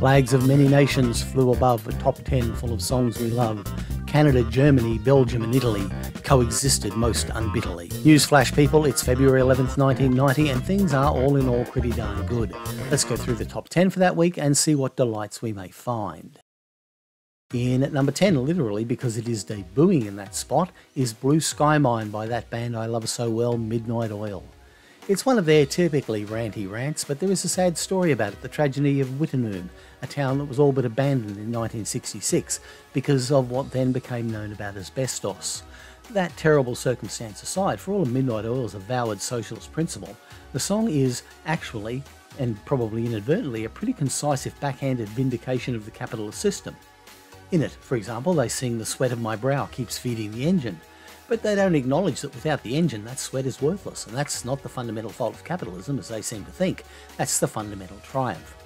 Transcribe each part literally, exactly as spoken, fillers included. Flags of many nations flew above a top ten full of songs we love. Canada, Germany, Belgium and Italy coexisted most unbitterly. Newsflash people, it's February eleventh nineteen ninety and things are all in all pretty darn good. Let's go through the top ten for that week and see what delights we may find. In at number ten, literally because it is debuting in that spot, is Blue Sky Mine by that band I love so well, Midnight Oil. It's one of their typically ranty rants, but there is a sad story about it, the tragedy of Wittenoom, a town that was all but abandoned in nineteen sixty-six because of what then became known about asbestos. That terrible circumstance aside, for all of Midnight Oil's avowed socialist principle, the song is actually, and probably inadvertently, a pretty concise if backhanded vindication of the capitalist system. In it, for example, they sing "The sweat of my brow keeps feeding the engine," but they don't acknowledge that without the engine, that sweat is worthless, and that's not the fundamental fault of capitalism, as they seem to think. That's the fundamental triumph.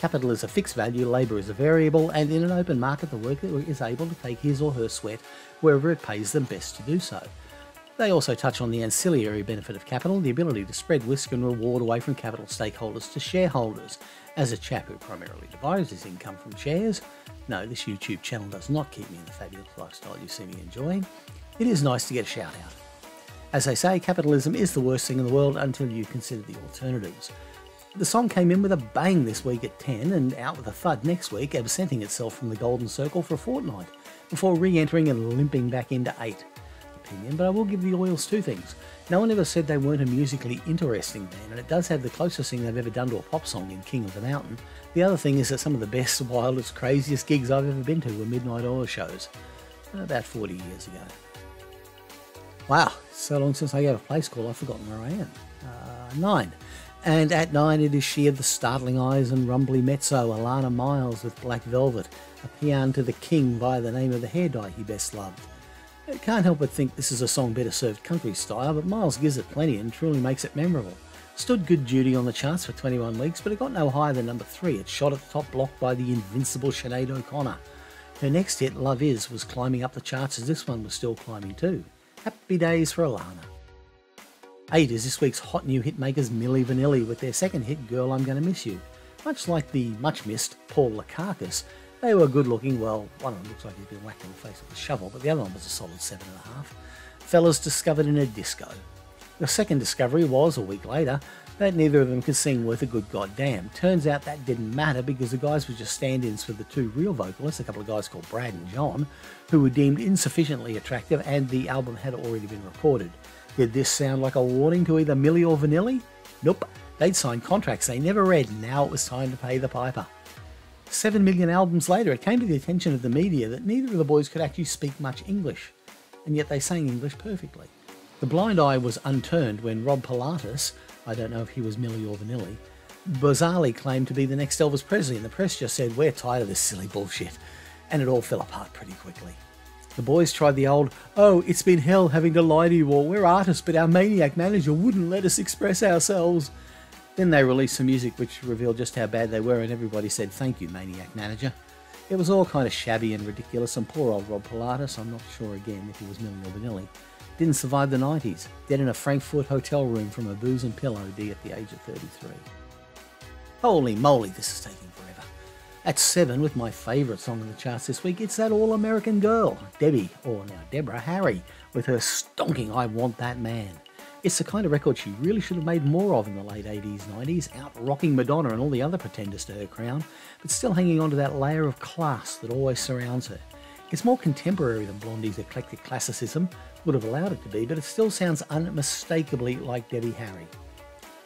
Capital is a fixed value, labour is a variable, and in an open market, the worker is able to take his or her sweat wherever it pays them best to do so. They also touch on the ancillary benefit of capital, the ability to spread risk and reward away from capital stakeholders to shareholders. As a chap who primarily derives his income from shares, no, this YouTube channel does not keep me in the fabulous lifestyle you see me enjoying. It is nice to get a shout out. As they say, capitalism is the worst thing in the world until you consider the alternatives. The song came in with a bang this week at ten and out with a thud next week, absenting itself from the golden circle for a fortnight before re-entering and limping back into eight. Opinion, but I will give the Oils two things. No one ever said they weren't a musically interesting band, and it does have the closest thing they've ever done to a pop song in King of the Mountain. The other thing is that some of the best, wildest, craziest gigs I've ever been to were Midnight Oil shows about forty years ago. Wow, so long since I gave a place call, I've forgotten where I am. Uh, nine. And at nine, it is she of the startling eyes and rumbly mezzo, Alannah Myles with Black Velvet, a paean to the king via the name of the hair dye he best loved. I can't help but think this is a song better served country style, but Myles gives it plenty and truly makes it memorable. Stood good duty on the charts for twenty-one weeks, but it got no higher than number three. It shot at the top block by the invincible Sinead O'Connor. Her next hit, Love Is, was climbing up the charts as this one was still climbing too. Happy days for Alannah. eight is this week's hot new hitmakers Milli Vanilli with their second hit Girl I'm Gonna Miss You. Much like the much-missed Paul Lukakis, they were good-looking, well, one of them looks like he's been whacked in the face with a shovel, but the other one was a solid seven and a half. Fellas discovered in a disco. The second discovery was, a week later, that neither of them could sing worth a good goddamn. Turns out that didn't matter because the guys were just stand-ins for the two real vocalists, a couple of guys called Brad and John, who were deemed insufficiently attractive and the album had already been recorded. Did this sound like a warning to either Milli or Vanilli? Nope. They'd signed contracts they never read and now it was time to pay the piper. Seven million albums later, it came to the attention of the media that neither of the boys could actually speak much English, and yet they sang English perfectly. The blind eye was unturned when Rob Pilatus, I don't know if he was Milli or Vanilli, bizarrely claimed to be the next Elvis Presley, and the press just said, we're tired of this silly bullshit, and it all fell apart pretty quickly. The boys tried the old, oh, it's been hell having to lie to you all, we're artists, but our maniac manager wouldn't let us express ourselves. Then they released some music which revealed just how bad they were, and everybody said, thank you, maniac manager. It was all kind of shabby and ridiculous, and poor old Rob Pilatus, I'm not sure again if he was Milli or Vanilli, didn't survive the nineties, dead in a Frankfurt hotel room from a booze and pill O D at the age of thirty-three. Holy moly, this is taking forever. At seven, with my favourite song in the charts this week, it's that all-American girl, Debbie, or now Deborah Harry, with her stonking I Want That Man. It's the kind of record she really should have made more of in the late eighties, nineties, out-rocking Madonna and all the other pretenders to her crown, but still hanging on to that layer of class that always surrounds her. It's more contemporary than Blondie's eclectic classicism would have allowed it to be, but it still sounds unmistakably like Debbie Harry.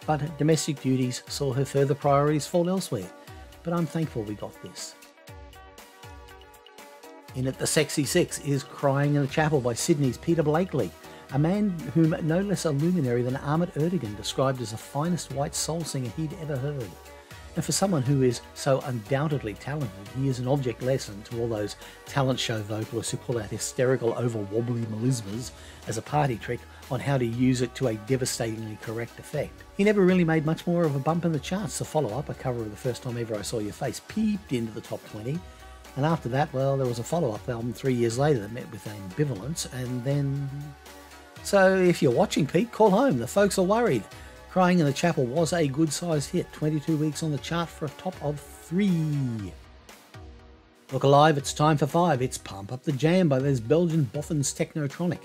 But domestic duties saw her further priorities fall elsewhere, but I'm thankful we got this. In at the sexy six is Crying in a Chapel by Sydney's Peter Blakeley, a man whom no less a luminary than Ahmet Ertegun described as the finest white soul singer he'd ever heard. And for someone who is so undoubtedly talented, he is an object lesson to all those talent show vocalists who pull out hysterical over-wobbly melismas as a party trick on how to use it to a devastatingly correct effect. He never really made much more of a bump in the charts. The follow-up, a cover of The First Time Ever I Saw Your Face, peeped into the top twenty, and after that, well, there was a follow-up album three years later that met with ambivalence, and then... So if you're watching, Pete, call home. The folks are worried. Crying in the Chapel was a good-sized hit, twenty-two weeks on the chart for a top of three. Look alive, it's time for five. It's Pump Up the Jam by those Belgian boffins Technotronic.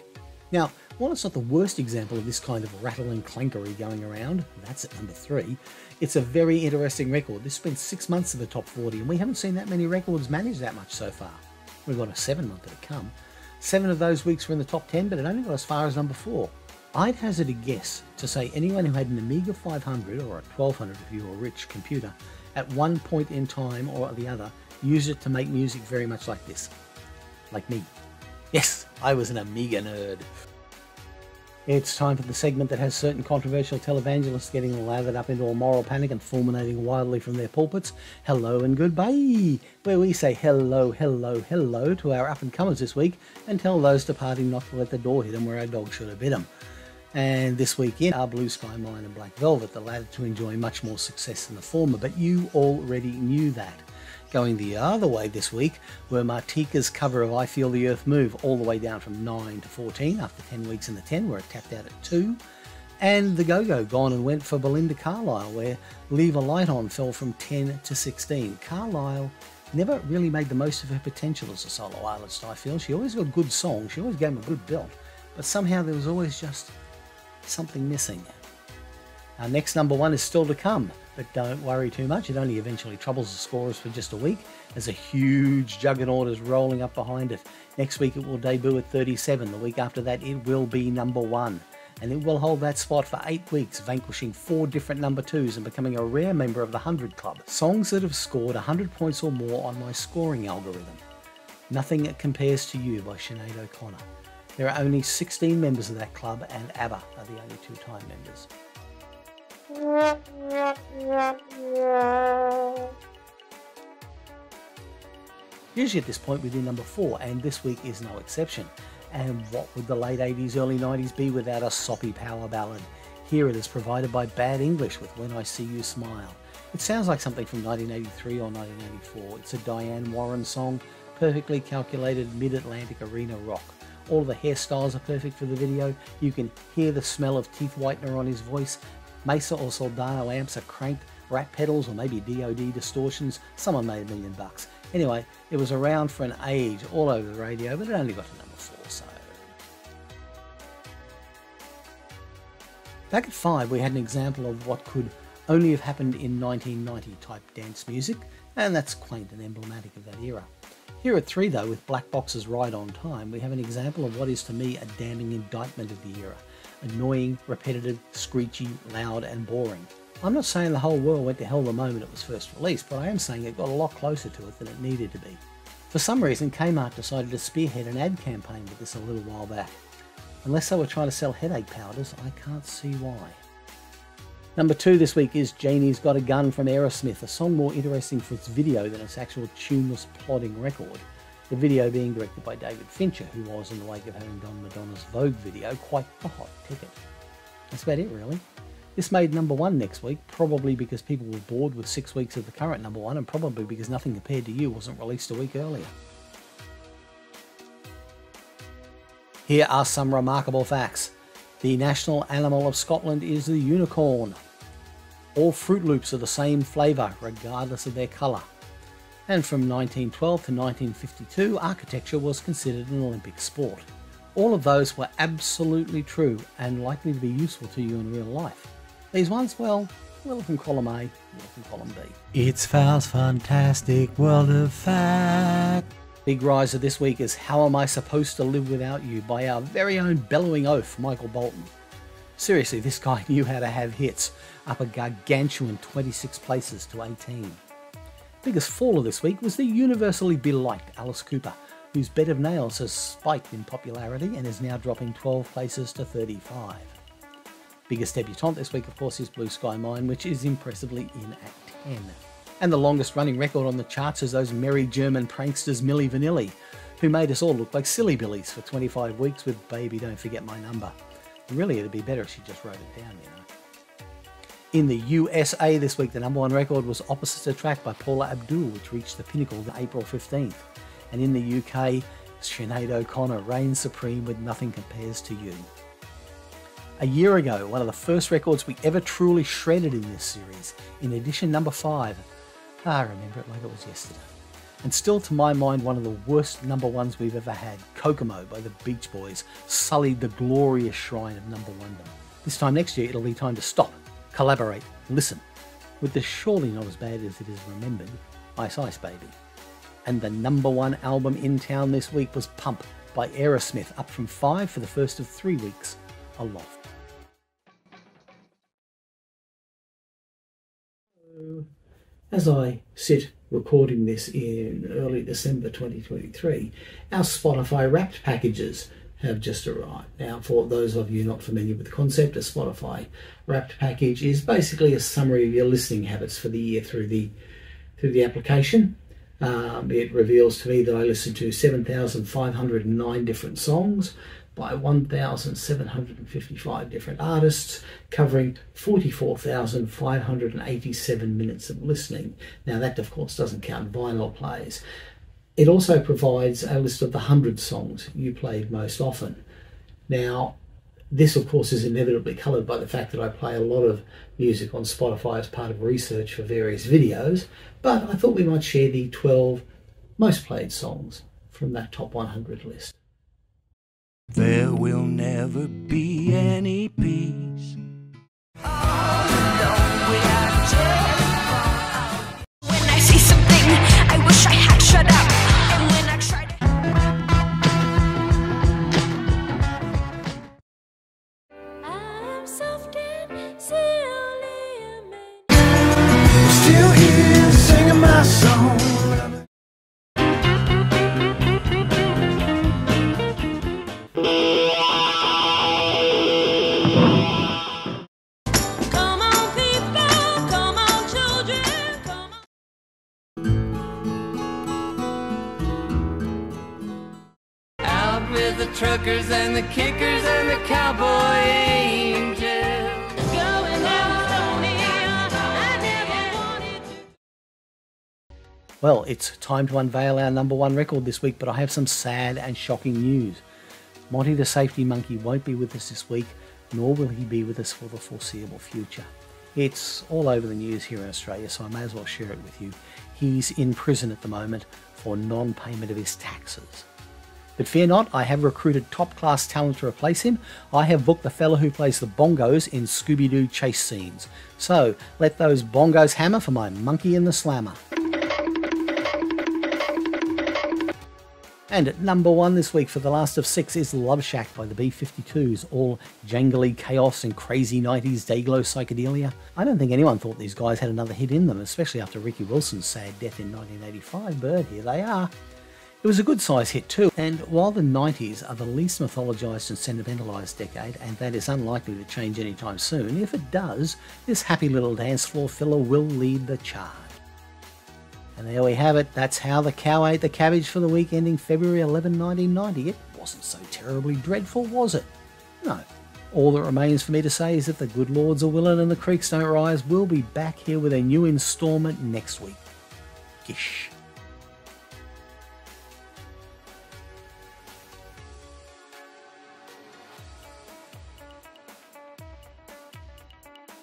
Now, while it's not the worst example of this kind of rattling clankery going around, that's at number three, it's a very interesting record. This spent six months of the top forty, and we haven't seen that many records managed that much so far. We've got a seven month to come. Seven of those weeks were in the top ten, but it only got as far as number four. I'd hazard a guess to say anyone who had an Amiga five hundred, or a twelve hundred if you were rich, computer, at one point in time or the other, used it to make music very much like this. Like me. Yes, I was an Amiga nerd. It's time for the segment that has certain controversial televangelists getting lathered up into a moral panic and fulminating wildly from their pulpits. Hello and goodbye, where we say hello, hello, hello to our up-and-comers this week and tell those departing not to let the door hit them where our dog should have bit them. And this weekend are Blue Sky Mine and Black Velvet, the latter to enjoy much more success than the former, but you already knew that. Going the other way this week were Martika's cover of I Feel the Earth Move, all the way down from nine to fourteen after ten weeks in the ten, where it tapped out at two, and the Go-Go Gone and Went for Belinda Carlisle, where Leave a Light On fell from ten to sixteen. Carlisle never really made the most of her potential as a solo artist, I feel. She always got good songs, she always gave them a good belt, but somehow there was always just something missing. Our next number one is still to come, but don't worry too much, it only eventually troubles the scorers for just a week, as a huge juggernaut is rolling up behind it. Next week it will debut at thirty-seven, the week after that it will be number one, and it will hold that spot for eight weeks, vanquishing four different number twos and becoming a rare member of the one hundred Club. Songs that have scored one hundred points or more on my scoring algorithm. Nothing That Compares to You by Sinead O'Connor. There are only sixteen members of that club, and ABBA are the only two-time members. Usually at this point we do number four, and this week is no exception. And what would the late eighties, early nineties be without a soppy power ballad? Here it is, provided by Bad English with When I See You Smile. It sounds like something from nineteen eighty-three or nineteen eighty-four. It's a Diane Warren song, perfectly calculated mid-Atlantic arena rock. All the hairstyles are perfect for the video. You can hear the smell of teeth whitener on his voice. Mesa or Soldano amps are cranked, rat pedals or maybe D O D distortions. Someone made a million bucks. Anyway, it was around for an age all over the radio, but it only got to number four, so... Back at five, we had an example of what could only have happened in nineteen ninety-type dance music, and that's quaint and emblematic of that era. Here at three, though, with Black Box's Right on Time, we have an example of what is to me a damning indictment of the era. Annoying, repetitive, screechy, loud and boring. I'm not saying the whole world went to hell the moment it was first released, but I am saying it got a lot closer to it than it needed to be. For some reason, Kmart decided to spearhead an ad campaign with this a little while back. Unless they were trying to sell headache powders, I can't see why. Number two this week is Janie's Got a Gun from Aerosmith, a song more interesting for its video than its actual tuneless plodding record. The video being directed by David Fincher, who was, in the wake of having done Madonna's Vogue video, quite the hot ticket. That's about it, really. This made number one next week, probably because people were bored with six weeks of the current number one, and probably because Nothing Compared to You wasn't released a week earlier. Here are some remarkable facts. The national animal of Scotland is the unicorn. All Fruit Loops are the same flavour, regardless of their colour. And from nineteen twelve to nineteen fifty-two, architecture was considered an Olympic sport. All of those were absolutely true and likely to be useful to you in real life. These ones, well, we'll look in column A, we'll look in column B. It's Val's fantastic world of fact. Big riser this week is How Am I Supposed to Live Without You by our very own bellowing oaf, Michael Bolton. Seriously, this guy knew how to have hits, up a gargantuan twenty-six places to eighteen. Biggest faller this week was the universally beliked Alice Cooper, whose Bed of Nails has spiked in popularity and is now dropping twelve places to thirty-five. Biggest debutante this week, of course, is Blue Sky Mine, which is impressively in at ten. And the longest running record on the charts is those merry German pranksters Milli Vanilli, who made us all look like silly billies for twenty-five weeks with Baby Don't Forget My Number. Really, it'd be better if she just wrote it down, you know. In the U S A this week, the number one record was Opposites Attract by Paula Abdul, which reached the pinnacle April fifteenth. And in the U K, Sinead O'Connor reigns supreme with Nothing Compares to You. A year ago, one of the first records we ever truly shredded in this series, in edition number five. Ah, I remember it like it was yesterday. And still, to my mind, one of the worst number ones we've ever had, Kokomo by the Beach Boys, sullied the glorious shrine of number one. This time next year, it'll be time to stop, collaborate, listen, with the surely not as bad as it is remembered, Ice Ice Baby. And the number one album in town this week was Pump by Aerosmith, up from five for the first of three weeks aloft. As I sit recording this in early December twenty twenty-three, our Spotify Wrapped packages have just arrived. Now, for those of you not familiar with the concept, a Spotify Wrapped package is basically a summary of your listening habits for the year through the through the application. Um, it reveals to me that I listened to seven thousand five hundred nine different songs by one thousand seven hundred fifty-five different artists, covering forty-four thousand five hundred eighty-seven minutes of listening. Now, that, of course, doesn't count vinyl plays. It also provides a list of the one hundred songs you played most often. Now, this, of course, is inevitably coloured by the fact that I play a lot of music on Spotify as part of research for various videos, but I thought we might share the twelve most played songs from that top one hundred list. There will never be any peace. All alone without you. When I see something, I wish I had shut up. And when I try to... I'm soft and silly. I'm still here singing my song. Truckers and the kickers and the cowboy angels. Going down Estonia, I never wanted to. Well, it's time to unveil our number one record this week, but I have some sad and shocking news. Monty the Safety Monkey won't be with us this week, nor will he be with us for the foreseeable future. It's all over the news here in Australia, so I may as well share it with you. He's in prison at the moment for non-payment of his taxes. But fear not, I have recruited top-class talent to replace him. I have booked the fella who plays the bongos in Scooby-Doo chase scenes. So, let those bongos hammer for my monkey in the slammer. And at number one this week for the last of six is Love Shack by the B fifty-twos, all jangly chaos and crazy nineties dayglow psychedelia. I don't think anyone thought these guys had another hit in them, especially after Ricky Wilson's sad death in nineteen eighty-five, but here they are. It was a good size hit too, and while the nineties are the least mythologised and sentimentalised decade, and that is unlikely to change anytime soon, if it does, this happy little dance floor filler will lead the charge. And there we have it, that's how the cow ate the cabbage for the week ending February eleventh nineteen ninety. It wasn't so terribly dreadful, was it? No. All that remains for me to say is that the good lords are willing and the creeks don't rise. We'll be back here with a new instalment next week. Gish.